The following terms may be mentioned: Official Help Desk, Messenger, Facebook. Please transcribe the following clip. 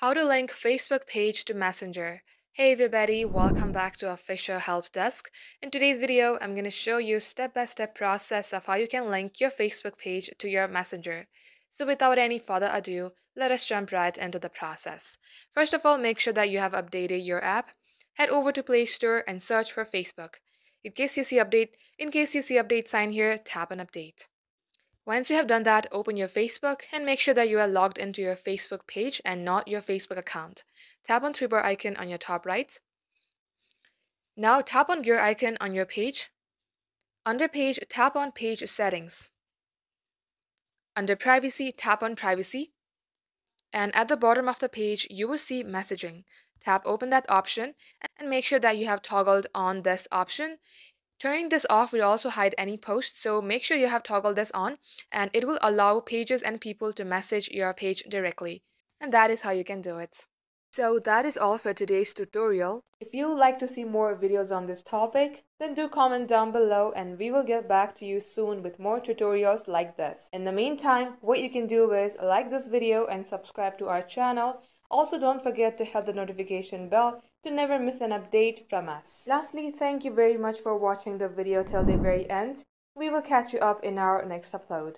How to link Facebook page to Messenger. Hey everybody, welcome back to Official Help Desk. In today's video, I'm going to show you step-by-step process of how you can link your Facebook page to your Messenger. So without any further ado, let us jump right into the process. First of all, make sure that you have updated your app. Head over to Play Store and search for Facebook. In case you see update sign here, tap on update. Once you have done that, open your Facebook and make sure that you are logged into your Facebook page and not your Facebook account. Tap on three-bar icon on your top right. Now tap on gear icon on your page. Under page, tap on page settings. Under privacy, tap on privacy. And at the bottom of the page, you will see messaging. Tap open that option and make sure that you have toggled on this option. Turning this off will also hide any posts, so make sure you have toggled this on and it will allow pages and people to message your page directly. And that is how you can do it. So that is all for today's tutorial. If you would like to see more videos on this topic, then do comment down below and we will get back to you soon with more tutorials like this. In the meantime, what you can do is like this video and subscribe to our channel. Also, don't forget to hit the notification bell to never miss an update from us. Lastly, thank you very much for watching the video till the very end. We will catch you up in our next upload.